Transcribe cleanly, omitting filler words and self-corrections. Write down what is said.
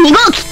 2号機